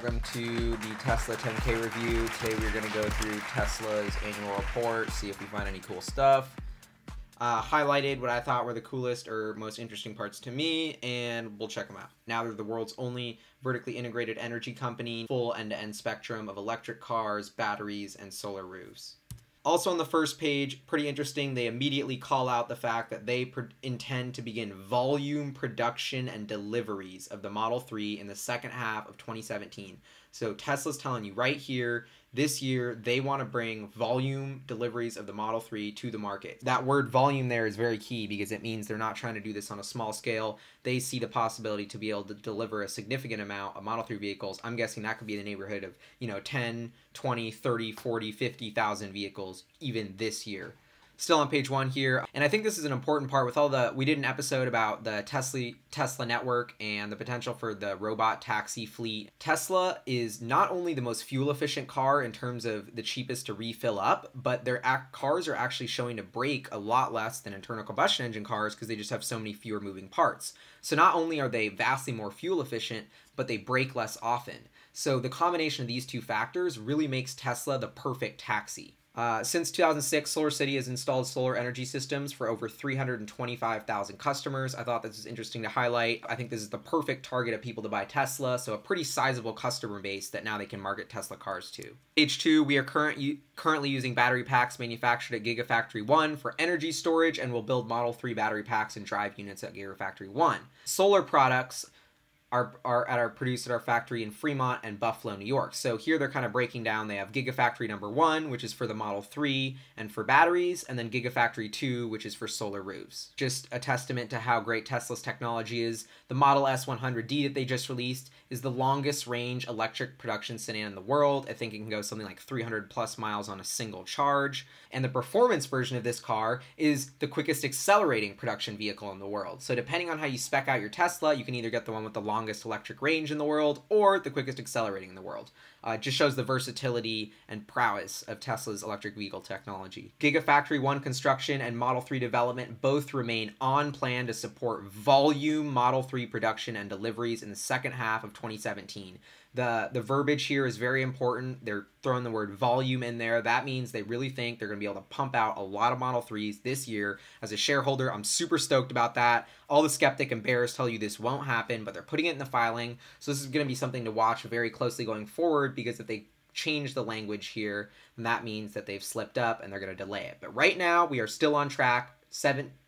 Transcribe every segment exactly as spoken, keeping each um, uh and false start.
Welcome to the Tesla ten K review. Today we're going to go through Tesla's annual report, see if we find any cool stuff. Uh, highlighted what I thought were the coolest or most interesting parts to me, and we'll check them out. Now they're the world's only vertically integrated energy company, full end-to-end spectrum of electric cars, batteries, and solar roofs. Also on the first page, pretty interesting, they immediately call out the fact that they intend to begin volume production and deliveries of the Model three in the second half of twenty seventeen. So Tesla's telling you right here, this year, they want to bring volume deliveries of the Model three to the market. That word volume there is very key because it means they're not trying to do this on a small scale. They see the possibility to be able to deliver a significant amount of Model three vehicles. I'm guessing that could be in the neighborhood of, you know, ten, twenty, thirty, forty, fifty thousand vehicles even this year. Still on page one here. And I think this is an important part with all the, we did an episode about the Tesla Tesla network and the potential for the robot taxi fleet. Tesla is not only the most fuel efficient car in terms of the cheapest to refill up, but their cars are actually showing to brake a lot less than internal combustion engine cars because they just have so many fewer moving parts. So not only are they vastly more fuel efficient, but they brake less often. So the combination of these two factors really makes Tesla the perfect taxi. Uh, since two thousand six, SolarCity has installed solar energy systems for over three hundred twenty-five thousand customers. I thought this was interesting to highlight. I think this is the perfect target of people to buy Tesla, so a pretty sizable customer base that now they can market Tesla cars to. Page two, we are current, currently using battery packs manufactured at Gigafactory one for energy storage, and we'll build Model three battery packs and drive units at Gigafactory one. Solar products Are, are at our produced at our factory in Fremont and Buffalo, New York. So here they're kind of breaking down. They have Gigafactory number one, which is for the Model three and for batteries, and then Gigafactory two, which is for solar roofs. Just a testament to how great Tesla's technology is. The Model S one hundred D that they just released is the longest range electric production sedan in the world. I think it can go something like three hundred plus miles on a single charge. And the performance version of this car is the quickest accelerating production vehicle in the world. So depending on how you spec out your Tesla, you can either get the one with the long longest electric range in the world or the quickest accelerating in the world. Uh, just shows the versatility and prowess of Tesla's electric vehicle technology. Gigafactory one construction and Model three development both remain on plan to support volume Model three production and deliveries in the second half of twenty seventeen. The, the verbiage here is very important. They're throwing the word volume in there. That means they really think they're going to be able to pump out a lot of Model threes this year. As a shareholder, I'm super stoked about that. All the skeptic and bears tell you this won't happen, but they're putting it in the filing. So this is going to be something to watch very closely going forward, because if they change the language here, then that means that they've slipped up and they're going to delay it. But right now, we are still on track.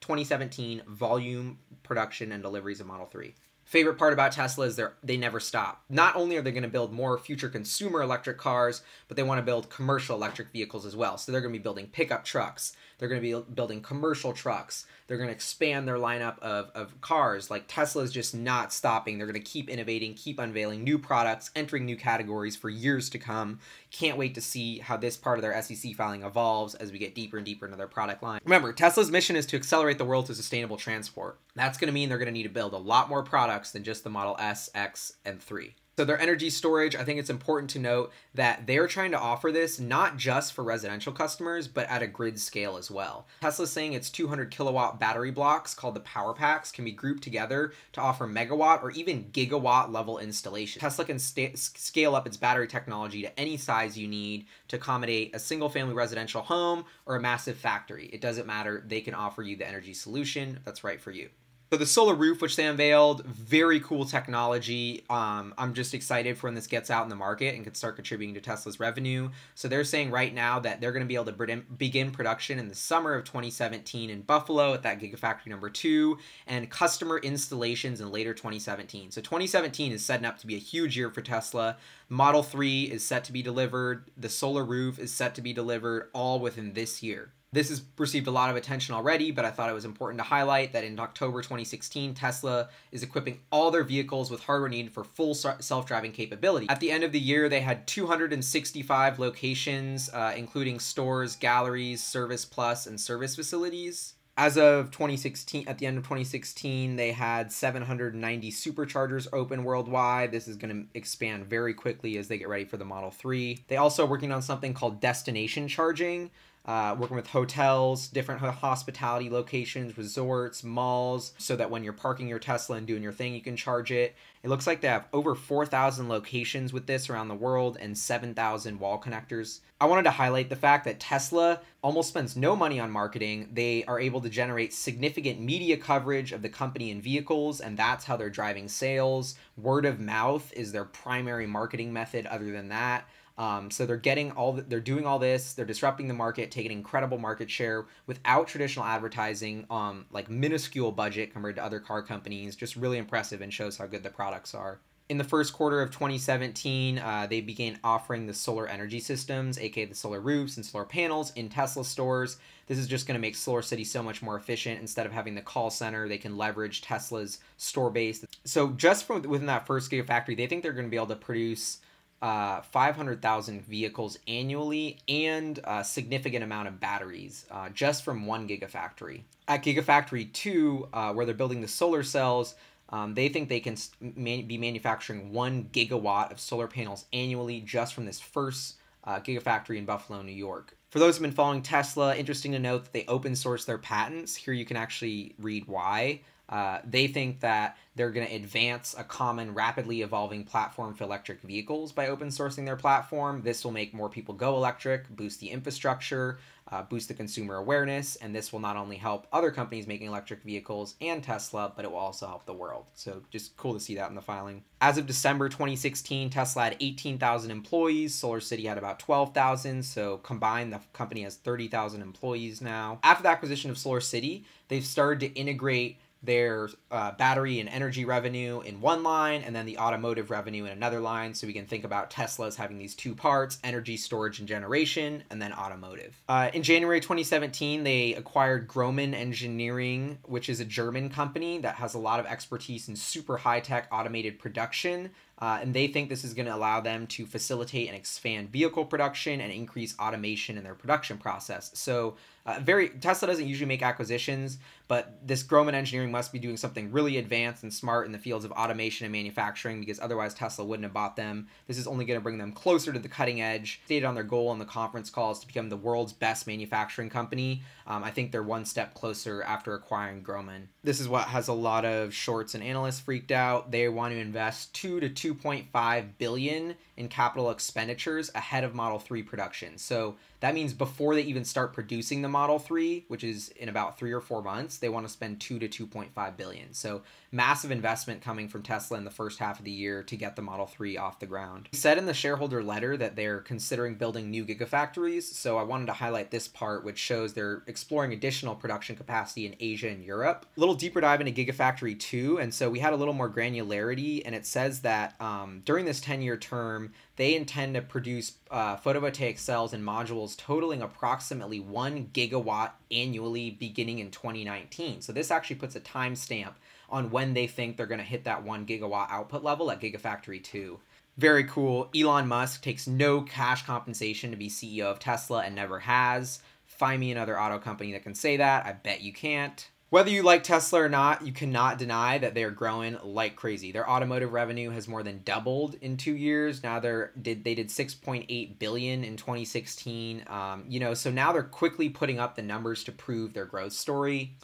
twenty seventeen volume production and deliveries of Model three. Favorite part about Tesla is they never stop. Not only are they going to build more future consumer electric cars, but they want to build commercial electric vehicles as well. So they're going to be building pickup trucks. They're going to be building commercial trucks. They're going to expand their lineup of, of cars. Like, Tesla is just not stopping. They're going to keep innovating, keep unveiling new products, entering new categories for years to come. Can't wait to see how this part of their S E C filing evolves as we get deeper and deeper into their product line. Remember, Tesla's mission is to accelerate the world to sustainable transport. That's going to mean they're going to need to build a lot more products than just the Model S, X, and three. So their energy storage, I think it's important to note that they're trying to offer this not just for residential customers, but at a grid scale as well. Tesla's saying its two hundred kilowatt battery blocks called the power packs can be grouped together to offer megawatt or even gigawatt level installation. Tesla can scale up its battery technology to any size you need to accommodate a single family residential home or a massive factory. It doesn't matter. They can offer you the energy solution that's right for you. So the solar roof, which they unveiled, very cool technology. Um, I'm just excited for when this gets out in the market and can start contributing to Tesla's revenue. So they're saying right now that they're going to be able to begin production in the summer of twenty seventeen in Buffalo at that Gigafactory number two, and customer installations in later twenty seventeen. So twenty seventeen is setting up to be a huge year for Tesla. Model three is set to be delivered. The solar roof is set to be delivered, all within this year. This has received a lot of attention already, but I thought it was important to highlight that in October twenty sixteen, Tesla is equipping all their vehicles with hardware needed for full self-driving capability. At the end of the year, they had two hundred sixty-five locations, uh, including stores, galleries, Service Plus, and service facilities. As of twenty sixteen, at the end of twenty sixteen, they had seven hundred ninety superchargers open worldwide. This is going to expand very quickly as they get ready for the Model three. They also are working on something called destination charging. uh, working with hotels, different hospitality locations, resorts, malls, so that when you're parking your Tesla and doing your thing, you can charge it. It looks like they have over four thousand locations with this around the world and seven thousand wall connectors. I wanted to highlight the fact that Tesla almost spends no money on marketing. They are able to generate significant media coverage of the company and vehicles, and that's how they're driving sales. Word of mouth is their primary marketing method other than that. Um, so they're getting all the, they're doing all this, they're disrupting the market, taking incredible market share without traditional advertising, um, like minuscule budget compared to other car companies. Just really impressive and shows how good the products are. In the first quarter of twenty seventeen, uh, they began offering the solar energy systems, aka the solar roofs and solar panels, in Tesla stores. This is just going to make SolarCity so much more efficient. Instead of having the call center, they can leverage Tesla's store base. So just from within that first Gigafactory, they think they're going to be able to produce uh, five hundred thousand vehicles annually and a significant amount of batteries, uh, just from one Gigafactory. At Gigafactory two, uh, where they're building the solar cells, um, they think they can man be manufacturing one gigawatt of solar panels annually just from this first uh, Gigafactory in Buffalo, New York. For those who've been following Tesla, interesting to note that they open source their patents. Here you can actually read why. Uh, they think that they're going to advance a common, rapidly evolving platform for electric vehicles by open sourcing their platform. This will make more people go electric, boost the infrastructure, uh, boost the consumer awareness, and this will not only help other companies making electric vehicles and Tesla, but it will also help the world. So just cool to see that in the filing. As of December twenty sixteen, Tesla had eighteen thousand employees. SolarCity had about twelve thousand. So combined, the company has thirty thousand employees now. After the acquisition of SolarCity, they've started to integrate their uh, battery and energy revenue in one line, and then the automotive revenue in another line. So we can think about Tesla as having these two parts: energy storage and generation, and then automotive. Uh, in January twenty seventeen, they acquired Grohmann Engineering, which is a German company that has a lot of expertise in super high-tech automated production. Uh, and they think this is going to allow them to facilitate and expand vehicle production and increase automation in their production process. So uh, very Tesla doesn't usually make acquisitions, but this Grohmann Engineering must be doing something really advanced and smart in the fields of automation and manufacturing, because otherwise Tesla wouldn't have bought them. This is only going to bring them closer to the cutting edge. Stated on their goal on the conference call is to become the world's best manufacturing company. Um, I think they're one step closer after acquiring Grohmann. This is what has a lot of shorts and analysts freaked out. They want to invest two to two two point five billion dollars in capital expenditures ahead of Model three production. So that means before they even start producing the Model three, which is in about three or four months, they want to spend two to two point five billion dollars. So massive investment coming from Tesla in the first half of the year to get the Model three off the ground. They said in the shareholder letter that they're considering building new gigafactories. So I wanted to highlight this part, which shows they're exploring additional production capacity in Asia and Europe. A little deeper dive into Gigafactory two. And so we had a little more granularity, and it says that um, during this ten year term, they intend to produce uh, photovoltaic cells and modules totaling approximately one gigawatt annually beginning in twenty nineteen. So this actually puts a timestamp on when they think they're going to hit that one gigawatt output level at Gigafactory two. Very cool. Elon Musk takes no cash compensation to be C E O of Tesla and never has. Find me another auto company that can say that. I bet you can't. Whether you like Tesla or not, you cannot deny that they're growing like crazy. Their automotive revenue has more than doubled in two years. Now they're did they did six point eight billion dollars in twenty sixteen. Um, you know, so now they're quickly putting up the numbers to prove their growth story.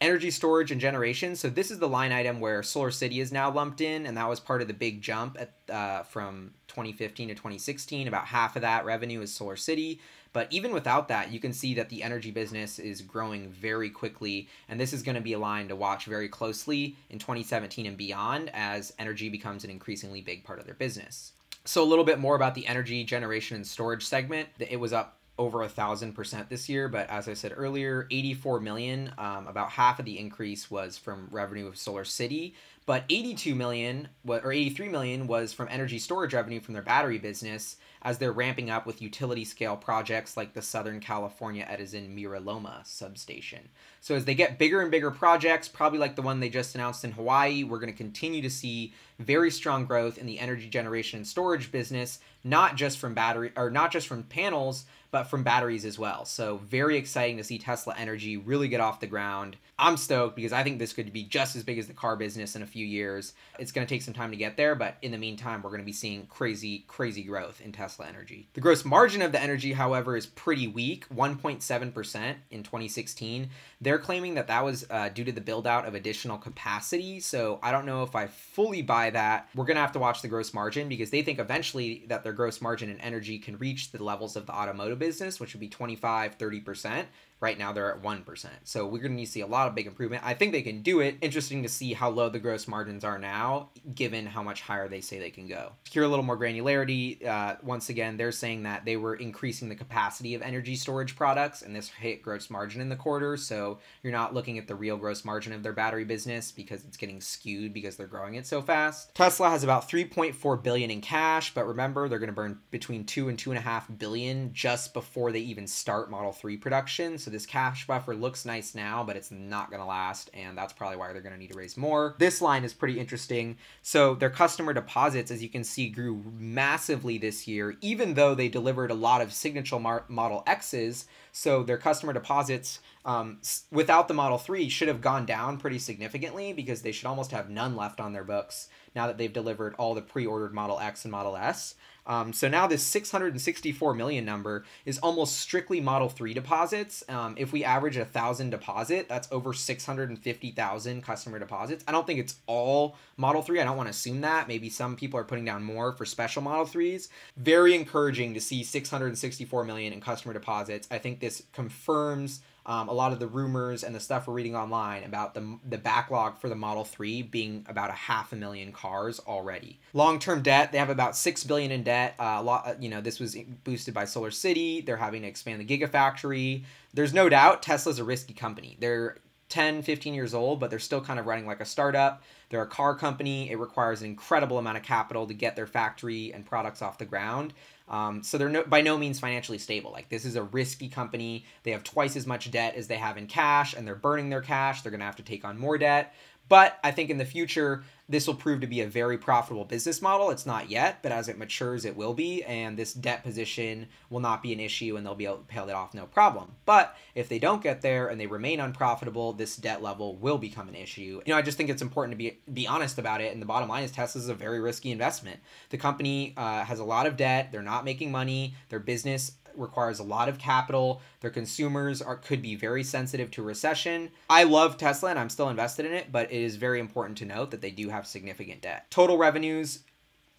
Energy storage and generation. So this is the line item where SolarCity is now lumped in, and that was part of the big jump at uh, from twenty fifteen to twenty sixteen. About half of that revenue is SolarCity. But even without that, you can see that the energy business is growing very quickly. And this is going to be a line to watch very closely in twenty seventeen and beyond as energy becomes an increasingly big part of their business. So a little bit more about the energy generation and storage segment. It was up over a thousand percent this year, but as I said earlier, eighty-four million, um, about half of the increase was from revenue of SolarCity, but eighty-two million or eighty-three million was from energy storage revenue from their battery business as they're ramping up with utility scale projects like the Southern California Edison Mira Loma substation. So as they get bigger and bigger projects, probably like the one they just announced in Hawaii, we're going to continue to see very strong growth in the energy generation and storage business, not just from battery or not just from panels, but from batteries as well. So very exciting to see Tesla Energy really get off the ground. I'm stoked because I think this could be just as big as the car business in a few years. It's going to take some time to get there, but in the meantime, we're going to be seeing crazy, crazy growth in Tesla Energy. The gross margin of the energy, however, is pretty weak, one point seven percent in twenty sixteen. They're claiming that that was uh, due to the build out of additional capacity. So I don't know if I fully buy that. We're going to have to watch the gross margin because they think eventually that their gross margin in energy can reach the levels of the automotive business, which would be twenty-five, thirty percent. Right now they're at one percent. So we're going to need to see a lot of big improvement. I think they can do it. Interesting to see how low the gross margins are now, given how much higher they say they can go. Here, a little more granularity. Uh, once again, they're saying that they were increasing the capacity of energy storage products, and this hit gross margin in the quarter. So you're not looking at the real gross margin of their battery business because it's getting skewed because they're growing it so fast. Tesla has about three point four billion dollars in cash, but remember, they're going to burn between two and two and a half billion just before they even start Model three production. So So this cash buffer looks nice now, but it's not going to last, and that's probably why they're going to need to raise more. This line is pretty interesting. So their customer deposits, as you can see, grew massively this year, even though they delivered a lot of signature Model X's. So their customer deposits um, without the Model three should have gone down pretty significantly because they should almost have none left on their books now that they've delivered all the pre-ordered Model X and Model S. Um, so now this six hundred sixty-four million number is almost strictly Model three deposits. Um, if we average a thousand deposit, that's over six hundred fifty thousand customer deposits. I don't think it's all Model three. I don't want to assume that. Maybe some people are putting down more for special Model threes. Very encouraging to see six hundred sixty-four million in customer deposits. I think this confirms Um, a lot of the rumors and the stuff we're reading online about the, the backlog for the Model three being about a half a million cars already. Long-term debt, they have about six billion dollars in debt. Uh, a lot, you know, this was boosted by SolarCity. They're having to expand the Gigafactory. There's no doubt Tesla's a risky company. They're ten, fifteen years old, but they're still kind of running like a startup. They're a car company. It requires an incredible amount of capital to get their factory and products off the ground. Um, so they're no, by no means financially stable. Like, this is a risky company. They have twice as much debt as they have in cash, and they're burning their cash. They're going to have to take on more debt. But I think in the future, this will prove to be a very profitable business model. It's not yet, but as it matures, it will be. And this debt position will not be an issue, and they'll be able to pay it off no problem. But if they don't get there and they remain unprofitable, this debt level will become an issue. You know, I just think it's important to be be honest about it. And the bottom line is Tesla is a very risky investment. The company uh, has a lot of debt. They're not making money. Their business requires a lot of capital. Their consumers are could be very sensitive to recession. I love Tesla and I'm still invested in it, but it is very important to note that they do have significant debt. Total revenues,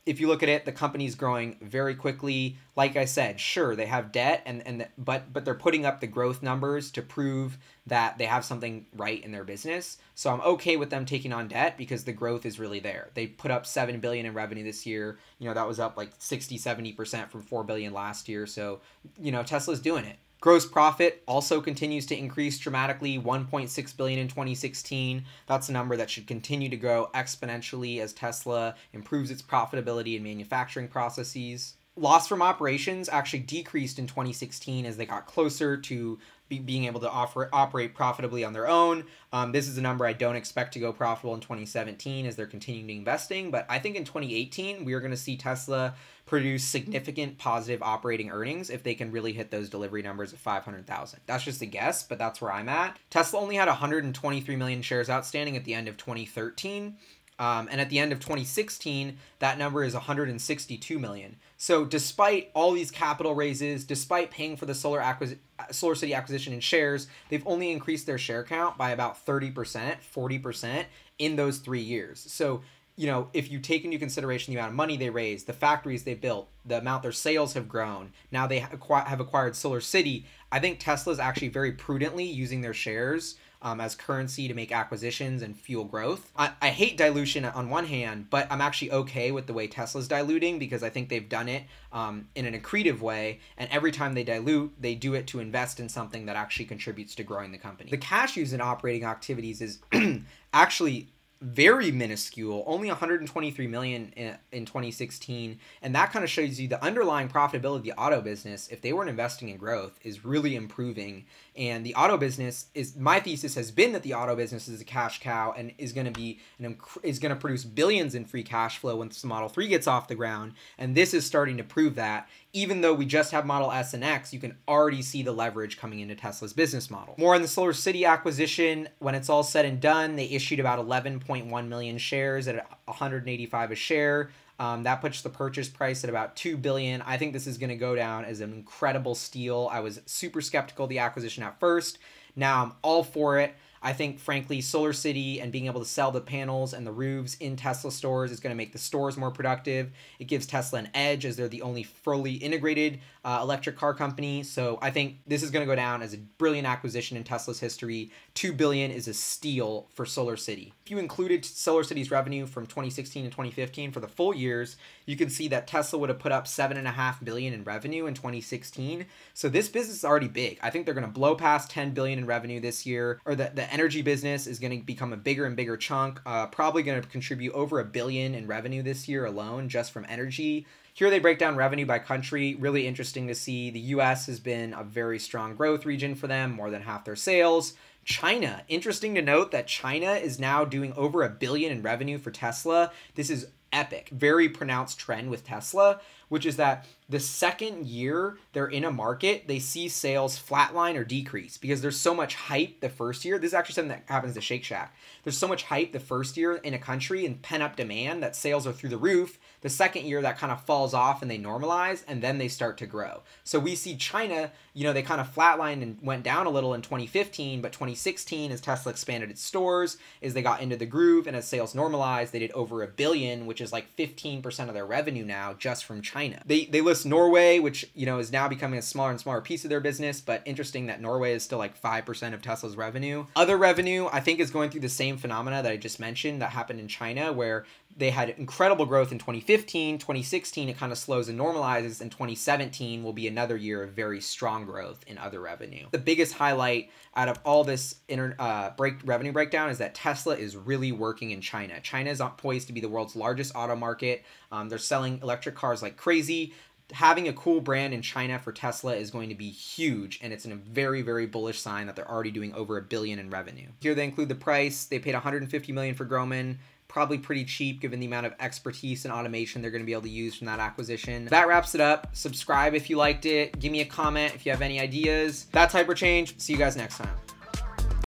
if you look at it, the company's growing very quickly. Like I said, sure, they have debt, and and the, but but they're putting up the growth numbers to prove that they have something right in their business. So I'm okay with them taking on debt because the growth is really there. They put up seven billion dollars in revenue this year. You know, that was up like sixty, seventy percent from four billion dollars last year. So, you know, Tesla's doing it. Gross profit also continues to increase dramatically, one point six billion dollars in twenty sixteen. That's a number that should continue to grow exponentially as Tesla improves its profitability and manufacturing processes. Loss from operations actually decreased in twenty sixteen as they got closer to be being able to offer operate profitably on their own. Um, this is a number I don't expect to go profitable in twenty seventeen as they're continuing investing, but I think in twenty eighteen, we are going to see Tesla produce significant positive operating earnings if they can really hit those delivery numbers of five hundred thousand. That's just a guess, but that's where I'm at. Tesla only had one hundred twenty-three million shares outstanding at the end of twenty thirteen. Um, and at the end of twenty sixteen, that number is one hundred sixty-two million. So despite all these capital raises, despite paying for the solar acquisition, SolarCity acquisition in shares, they've only increased their share count by about thirty percent, forty percent in those three years. So, you know, if you take into consideration the amount of money they raised, the factories they built, the amount their sales have grown, now they have acquired SolarCity, I think Tesla's actually very prudently using their shares Um, as currency to make acquisitions and fuel growth. I, I hate dilution on one hand, but I'm actually okay with the way Tesla's diluting because I think they've done it um, in an accretive way. And every time they dilute, they do it to invest in something that actually contributes to growing the company. The cash used in operating activities is actually very minuscule, only one hundred twenty-three million dollars in, in twenty sixteen. And that kind of shows you the underlying profitability of the auto business, if they weren't investing in growth, is really improving. And the auto business is, my thesis has been that the auto business is a cash cow and is going to be, an, is going to produce billions in free cash flow once the Model three gets off the ground. And this is starting to prove that. Even though we just have Model S and X, you can already see the leverage coming into Tesla's business model. More on the SolarCity acquisition. When it's all said and done, they issued about eleven point one million shares at one hundred eighty-five a share. Um, that puts the purchase price at about two billion dollars. I think this is going to go down as an incredible steal. I was super skeptical of the acquisition at first. Now I'm all for it. I think, frankly, SolarCity and being able to sell the panels and the roofs in Tesla stores is going to make the stores more productive. It gives Tesla an edge as they're the only fully integrated uh, electric car company. So I think this is going to go down as a brilliant acquisition in Tesla's history. two billion dollars is a steal for SolarCity. If you included SolarCity's revenue from twenty sixteen and twenty fifteen for the full years, you can see that Tesla would have put up seven point five billion dollars in revenue in twenty sixteen. So this business is already big. I think they're going to blow past ten billion dollars in revenue this year, or the, the energy business is going to become a bigger and bigger chunk, uh, probably going to contribute over a billion in revenue this year alone just from energy. Here they break down revenue by country. Really interesting to see. The U S has been a very strong growth region for them, more than half their sales. China, interesting to note that China is now doing over a billion in revenue for Tesla. This is epic. Very pronounced trend with Tesla, which is that the second year they're in a market, they see sales flatline or decrease because there's so much hype the first year. This is actually something that happens to Shake Shack. There's so much hype the first year in a country and pent-up demand that sales are through the roof. The second year that kind of falls off and they normalize, and then they start to grow. So we see China, you know, they kind of flatlined and went down a little in twenty fifteen, but twenty sixteen, as Tesla expanded its stores, as they got into the groove and as sales normalized, they did over a billion, which is like fifteen percent of their revenue now just from China. They, they list Norway, which, you know, is now becoming a smaller and smaller piece of their business, but interesting that Norway is still like five percent of Tesla's revenue. Other revenue, I think, is going through the same phenomena that I just mentioned that happened in China, where they had incredible growth in twenty fifteen, twenty sixteen, it kind of slows and normalizes, and twenty seventeen will be another year of very strong growth in other revenue. The biggest highlight out of all this inter, uh, break, revenue breakdown is that Tesla is really working in China. China is poised to be the world's largest auto market. Um, they're selling electric cars like crazy. Having a cool brand in China for Tesla is going to be huge, and it's a very, very bullish sign that they're already doing over a billion in revenue. Here they include the price. They paid one hundred fifty million dollars for Grohmann. Probably pretty cheap given the amount of expertise and automation they're going to be able to use from that acquisition. That wraps it up. Subscribe if you liked it. Give me a comment if you have any ideas. That's HyperChange. See you guys next time.